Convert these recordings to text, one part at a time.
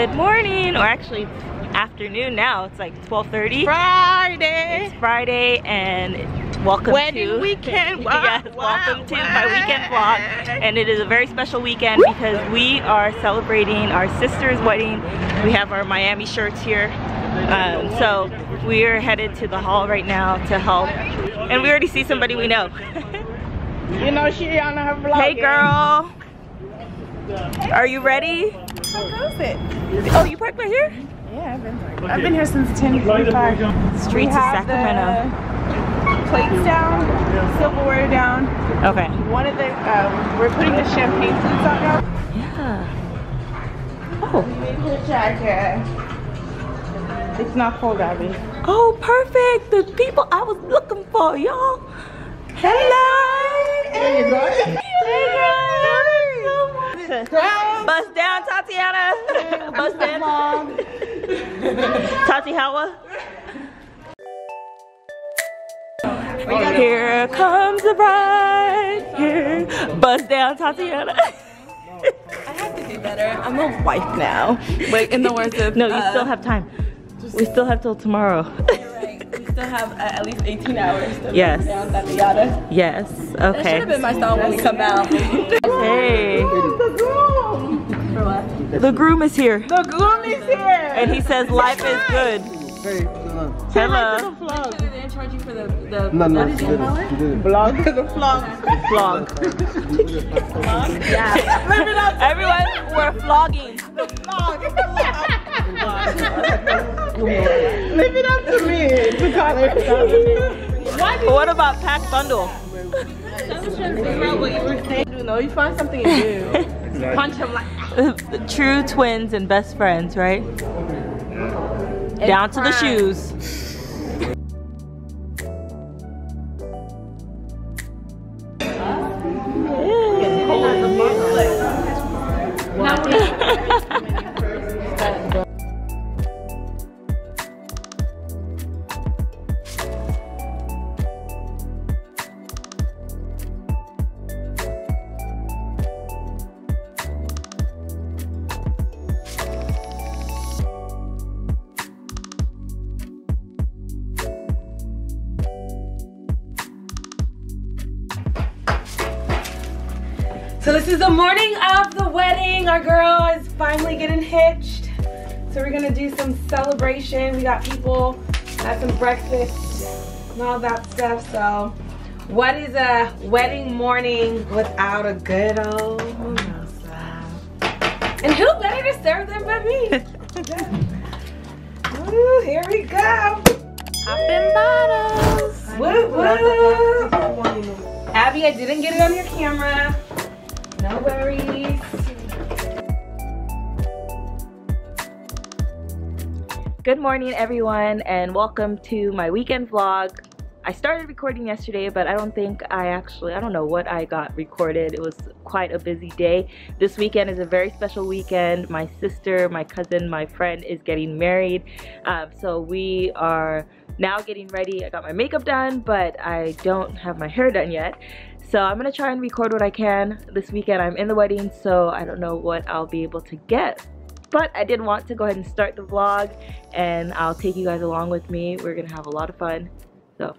Good morning, or actually afternoon now. It's like 12:30. Friday. It's Friday, and welcome to weekend. Yes, welcome to my weekend vlog. And it is a very special weekend because we are celebrating our sister's wedding. We have our Miami shirts here. So we are headed to the hall right now to help, and we already see somebody we know. You know she on her vlog. Hey girl. Are you ready? How goes it? Oh, you parked right here? Yeah, I've been here since 10:45. Streets of Sacramento. Plates down, silverware down. Okay. One of the we're putting the champagne flutes on now. Yeah. Oh. We made the jacket. It's not cold, Abby. Oh, perfect. The people I was looking for, y'all. Hello. Hey, you guys. Hey, guys. Bust down, Tatiana. Bust down. Tati Hawa. Here comes the bride. Here. Bust down, Tatiana. I have to do better. I'm a wife now. Like in the words of no, you still have time. We still have till tomorrow. Still have at least 18 hours to yes. Down Tatiana. Yes, okay. That should have been my song when we come out. Hey. The groom. The groom is here. The groom is here. And he says life is good. Hey, hello. They're charging for the vlog. The vlog. Vlog. Yeah. Everyone, we're vlogging. The vlog. It's the vlog. Leave it up to me to call it. What about pack bundle? I was trying to figure out what you were saying. You know, you find something new. Punch him like true twins and best friends, right? And down to the shoes. So this is the morning of the wedding. Our girl is finally getting hitched. So we're gonna do some celebration. We got people, had some breakfast and all that stuff. So what is a wedding morning without a good old mimosa? And who better to serve them but me? Woo, here we go. Popping bottles. Woo, woo. Abby, I didn't get it on your camera. No worries. Good morning everyone, and welcome to my weekend vlog. I started recording yesterday, but I don't think I don't know what I got recorded. It was quite a busy day. This weekend is a very special weekend. My sister, my cousin, my friend is getting married. So we are now getting ready. I got my makeup done, but I don't have my hair done yet. So I'm gonna try and record what I can. This weekend I'm in the wedding, so I don't know what I'll be able to get. But I did want to go ahead and start the vlog, and I'll take you guys along with me. We're gonna have a lot of fun, so.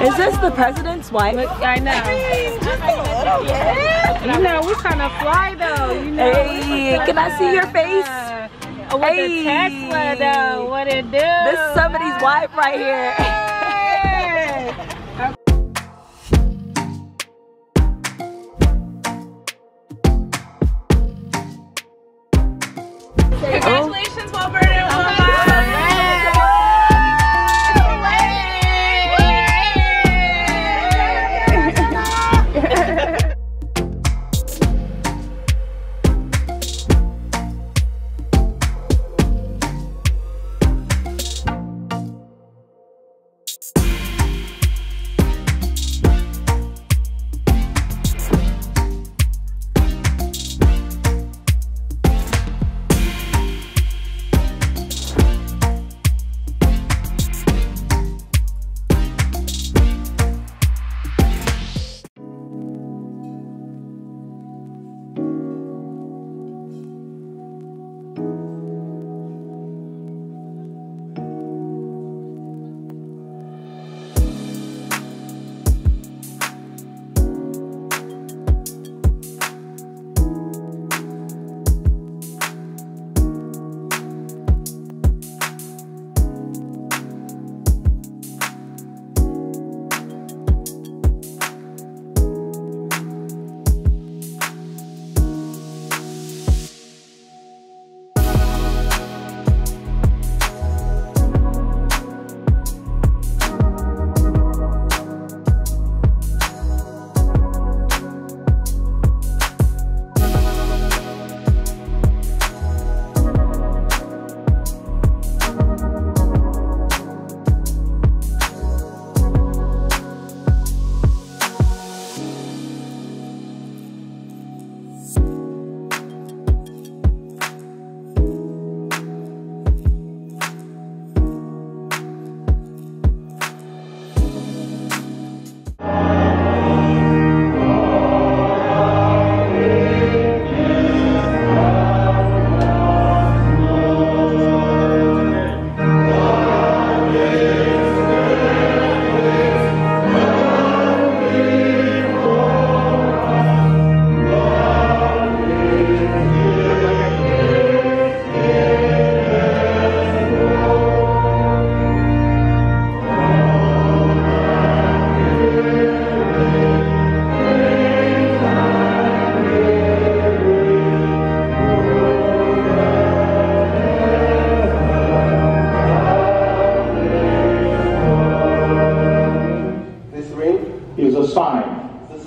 Is this the president's wife? I know. Hey, just a little bit. Yeah. You know, we kind of fly though. You know, hey, can I see your face? What hey. The Tesla though? What it do? This is somebody's wife right here. Hey.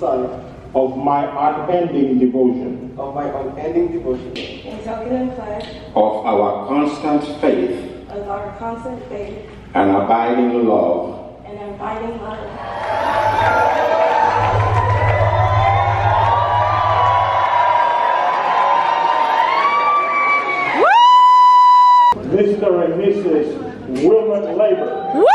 Son of my unending devotion, in token and pledge of our constant faith, and abiding love, Mr. and Mrs. Wilmer Labor. Woo!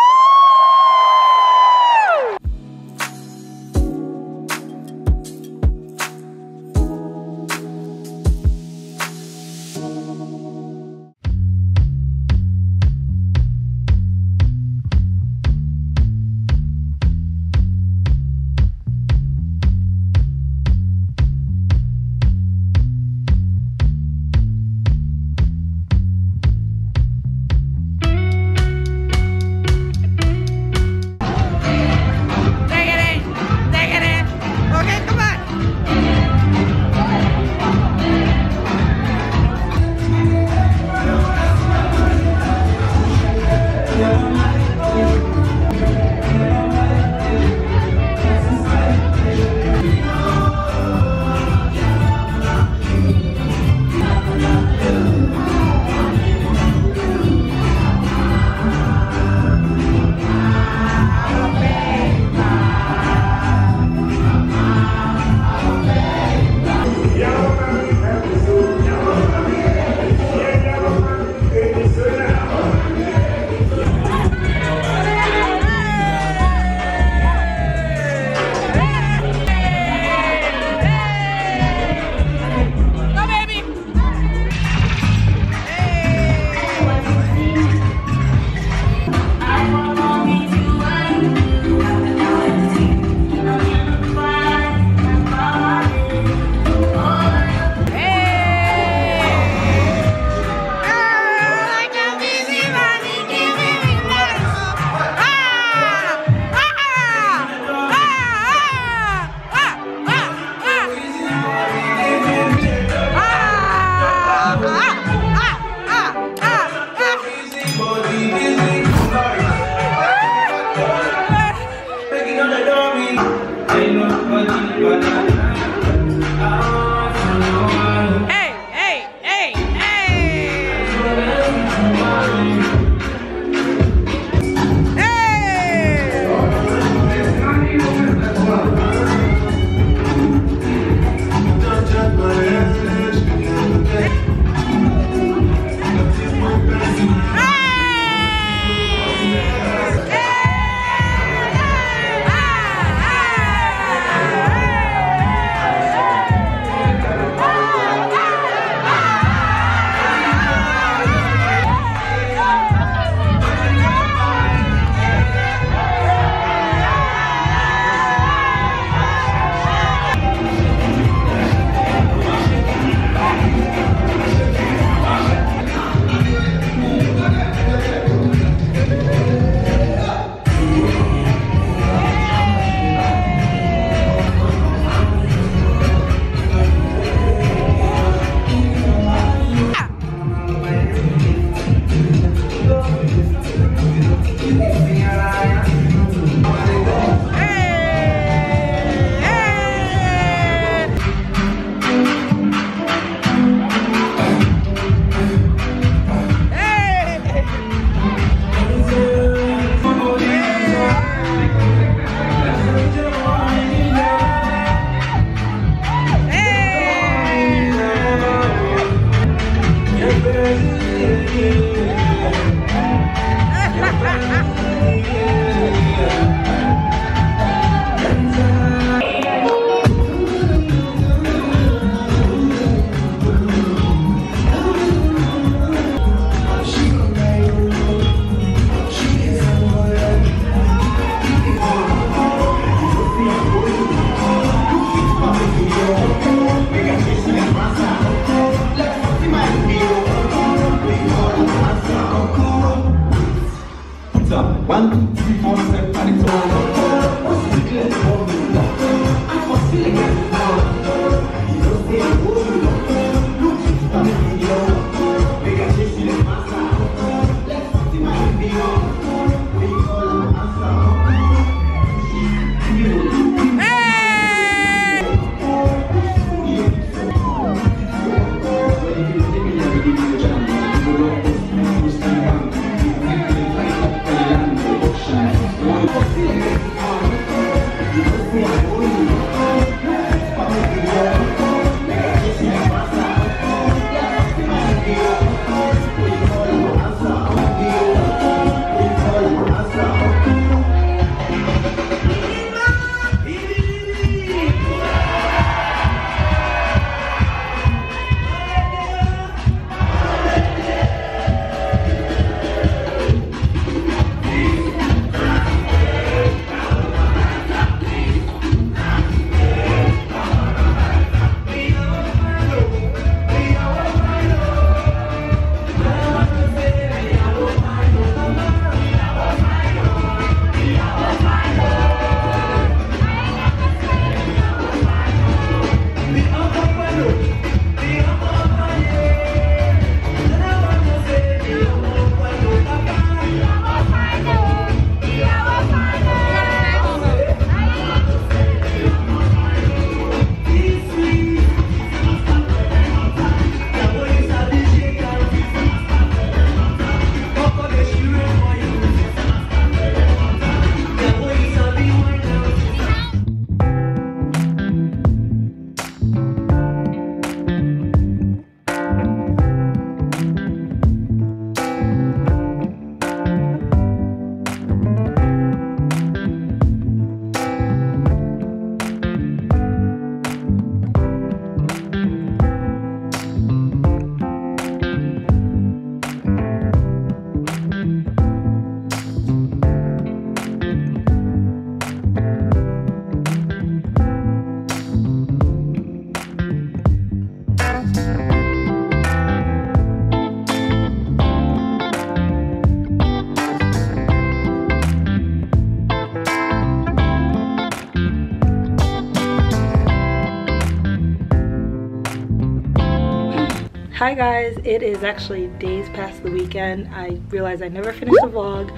Hi guys, it is actually days past the weekend. I realized I never finished the vlog.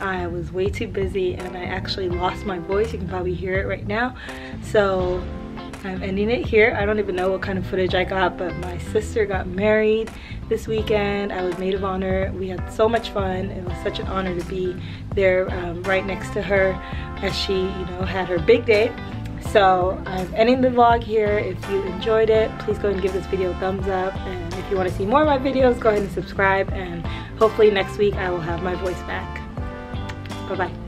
I was way too busy and I actually lost my voice. You can probably hear it right now. So I'm ending it here. I don't even know what kind of footage I got, but my sister got married this weekend. I was maid of honor. We had so much fun. It was such an honor to be there right next to her as she, had her big day. So I'm ending the vlog here. If you enjoyed it, please go and give this video a thumbs up. And if you want to see more of my videos, go ahead and subscribe. And hopefully next week I will have my voice back. Bye-bye.